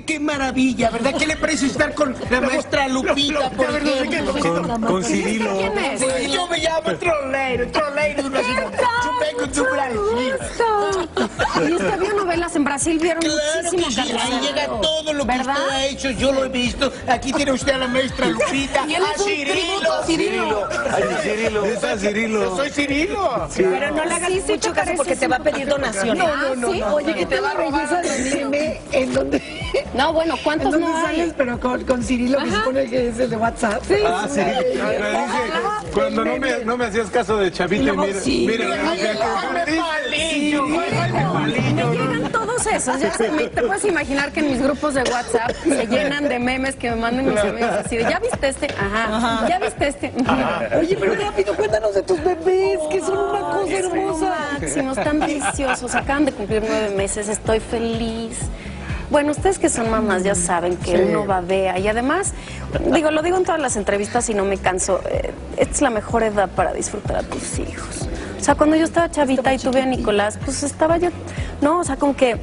qué maravilla, ¿verdad? ¿Qué le parece estar con la maestra Lupita? Con Cirilo. ¿Quién es? Yo me llamo Troleiro. Y es que había novelas en Brasil, vieron muchísimos carreras. Llega todo lo que usted ha hecho, yo lo he visto. Aquí tiene usted a la maestra Lupita, a Cirilo. A Cirilo. Yo soy Cirilo. Pero no le hagas mucho caso porque te va a pedir donaciones. No. Oye, que te va a robar. ¿En dónde? No, bueno, ¿cuántos no hay? Sales, pero con Cirilo, que supone que es el de WhatsApp. Sí. Ah, sí. Cuando no me hacías caso de Chavita, mira, todos esos, ya se me, te puedes imaginar que en mis grupos de WhatsApp se llenan de memes que me mandan mis amigos así de, ¿ya viste este? Ajá. ¿Ya viste este? Ajá. Oye, pero rápido, cuéntanos de tus bebés, que son una cosa hermosa. Máximos, tan deliciosos, acaban de cumplir 9 meses, estoy feliz. Bueno, ustedes que son mamás ya saben que uno babea y además, lo digo en todas las entrevistas y no me canso, es la mejor edad para disfrutar a tus hijos. O sea, cuando yo estaba chavita y tuve a Nicolás, pues estaba yo, no, o sea, como que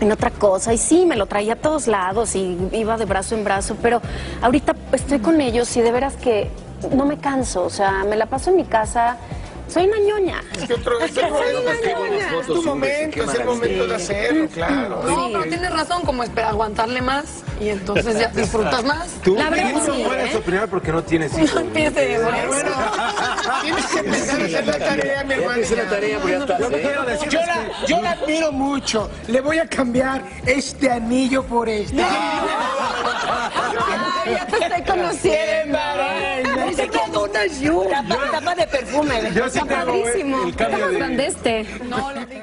en otra cosa, y sí, me lo traía a todos lados y iba de brazo en brazo, pero ahorita estoy con ellos y de veras que no me canso, o sea, me la paso en mi casa. Soy una ñoña. Es que otro es el momento. Es tu momento, es el momento de hacerlo, claro. No, pero tienes razón, como espera aguantarle más y entonces ya disfrutas más. Tú no puedes opinar porque no tienes hijos. No empieces. Bueno, tienes que empezar a hacer la tarea, mi hermano. Es la tarea, porque ya está. Yo la admiro mucho. Le voy a cambiar este anillo por este. Ya te estoy conociendo. Dice que donas yo. Tapa de perfume. Está padrísimo. ¿Qué más grande este? No, lo digo.